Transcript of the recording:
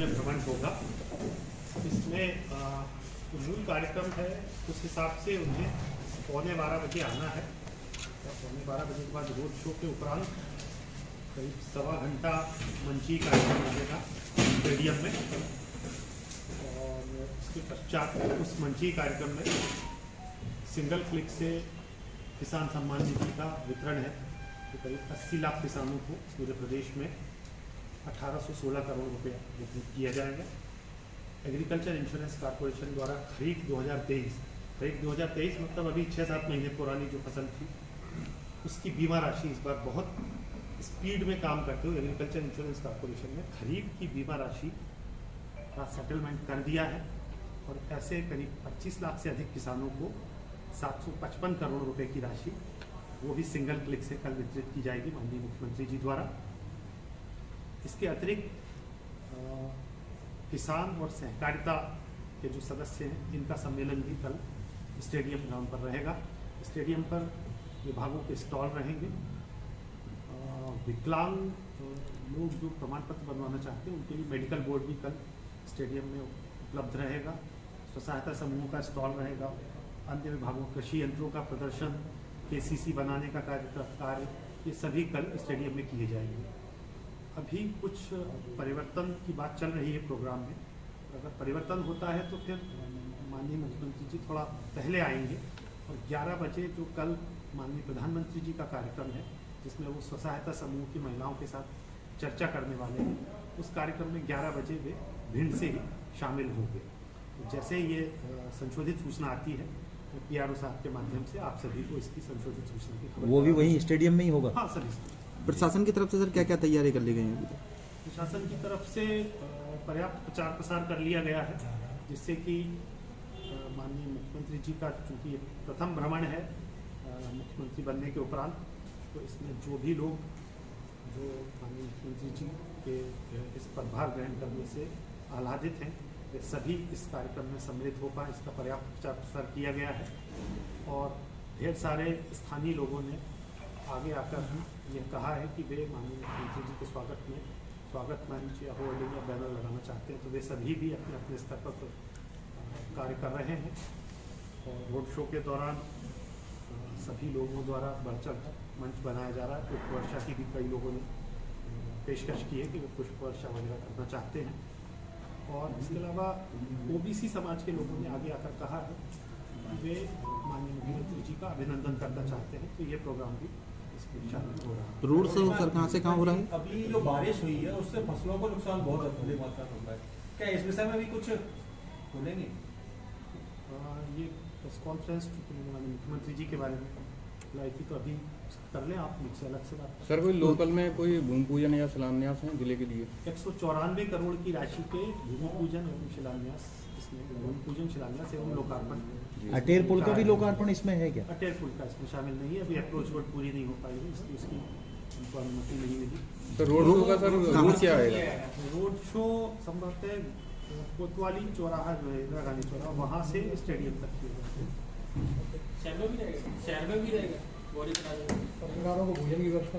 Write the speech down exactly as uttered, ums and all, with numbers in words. में भ्रमण होगा। इसमें मूल कार्यक्रम है, उस हिसाब से उन्हें पौने बारह बजे आना है। पौने बारह बजे के बाद रोड शो के उपरांत करीब सवा घंटा मंची कार्यक्रम रहेगा स्टेडियम में, और उसके पश्चात उस मंची कार्यक्रम में सिंगल क्लिक से किसान सम्मान निधि का वितरण है। तो करीब अस्सी लाख किसानों को पूरे प्रदेश में अठारह सौ सोलह करोड़ रुपये वितरित किया जाएगा। एग्रीकल्चर इंश्योरेंस कॉरपोरेशन द्वारा खरीफ दो हज़ार तेईस खरीफ दो हज़ार तेईस मतलब अभी छः सात महीने पुरानी जो फसल थी उसकी बीमा राशि इस बार बहुत स्पीड में काम करते हुए एग्रीकल्चर इंश्योरेंस कॉरपोरेशन ने खरीफ की बीमा राशि का सेटलमेंट कर दिया है, और ऐसे करीब पच्चीस लाख से अधिक किसानों को सात सौ पचपन करोड़ रुपये की राशि वो भी सिंगल क्लिक से कल वितरित की जाएगी माननीय मुख्यमंत्री जी द्वारा। इसके अतिरिक्त किसान और सहकारिता के जो सदस्य हैं इनका सम्मेलन भी कल स्टेडियम ग्राउंड पर रहेगा। स्टेडियम पर विभागों के स्टॉल रहेंगे। विकलांग लोग जो प्रमाण पत्र बनवाना चाहते हैं उनके लिए मेडिकल बोर्ड भी कल स्टेडियम में उपलब्ध रहेगा। स्व सहायता समूहों का स्टॉल रहेगा। अन्य विभागों कृषि यंत्रों का प्रदर्शन, के सी सी बनाने का कार्य कार्य ये सभी कल स्टेडियम में किए जाएंगे। अभी कुछ परिवर्तन की बात चल रही है प्रोग्राम में, अगर परिवर्तन होता है तो फिर माननीय मुख्यमंत्री जी थोड़ा पहले आएंगे और ग्यारह बजे जो कल माननीय प्रधानमंत्री जी का कार्यक्रम है जिसमें वो स्व सहायता समूह की महिलाओं के साथ चर्चा करने वाले हैं, उस कार्यक्रम में ग्यारह बजे वे भिंड से ही शामिल होंगे। जैसे ये संशोधित सूचना आती है पी आर ओ साहब के माध्यम से आप सभी को इसकी संशोधित सूचना की खबर, वो भी वहीं स्टेडियम में ही होगा। हाँ सर, प्रशासन की तरफ से सर क्या क्या तैयारी कर ली गई है? प्रशासन की तरफ से पर्याप्त प्रचार प्रसार कर लिया गया है, जिससे कि माननीय मुख्यमंत्री जी का चूँकि प्रथम भ्रमण है मुख्यमंत्री बनने के उपरांत, तो इसमें जो भी लोग जो माननीय मुख्यमंत्री जी के इस पदभार ग्रहण करने से आह्लादित हैं सभी इस कार्यक्रम में सम्मिलित हो पाए इसका पर्याप्त प्रचार प्रसार किया गया है। और ढेर सारे स्थानीय लोगों ने आगे आकर यह कहा है कि वे माननीय मुख्यमंत्री जी के स्वागत में स्वागत मंच या होर्डिंग या बैनर लगाना चाहते हैं, तो वे सभी भी अपने अपने स्तर पर कार्य कर रहे हैं। और रोड शो के दौरान सभी लोगों द्वारा बढ़ चढ़ मंच बनाया जा रहा है। पुष्प वर्षा की भी कई लोगों ने पेशकश की है कि वे पुष्प वर्षा वगैरह करना चाहते हैं। और इसके अलावा ओ बी सी समाज के लोगों ने आगे आकर कहा है कि वे माननीय मुख्यमंत्री जी का अभिनंदन करना चाहते हैं, तो ये प्रोग्राम भी इसमें शामिल हो रहा है। रोड शो सर कहाँ से कहाँ हो रहा है? अभी जो बारिश हुई है उससे फसलों को नुकसान बहुत अधिक मात्रा में हो रहा है, क्या इस विषय में भी कुछ बोलेंगे? ये प्रेस कॉन्फ्रेंस माननीय मुख्यमंत्री जी के बारे में लाई थी, तो अभी कर लें आप मुझसे अलग से बात। सर कोई लोकल में कोई भूमि पूजन या शिलान्यास है जिले के लिए? एक सौ चौरानवे करोड़ की राशि के भूमि पूजन एवं शिलान्यास, इसमें भूमि पूजन शिलान्यास एवं लोकार्पण, अटेर पुल का भी लोकार्पण इसमें है क्या? अटेर पुल का इसमें शामिल नहीं है, अभी अप्रोच रोड पूरी नहीं हो पाई है इसलिए उसकी उनको अनुमति नहीं मिली। सर रोड शो का सर क्या आएगा? रोड शो संभवतः कोतवाली चौराहा जो है इंदिरा गांधी चौराहा वहाँ से स्टेडियम तक शहर में भी रहेगा। परिवारों को भोजन की व्यवस्था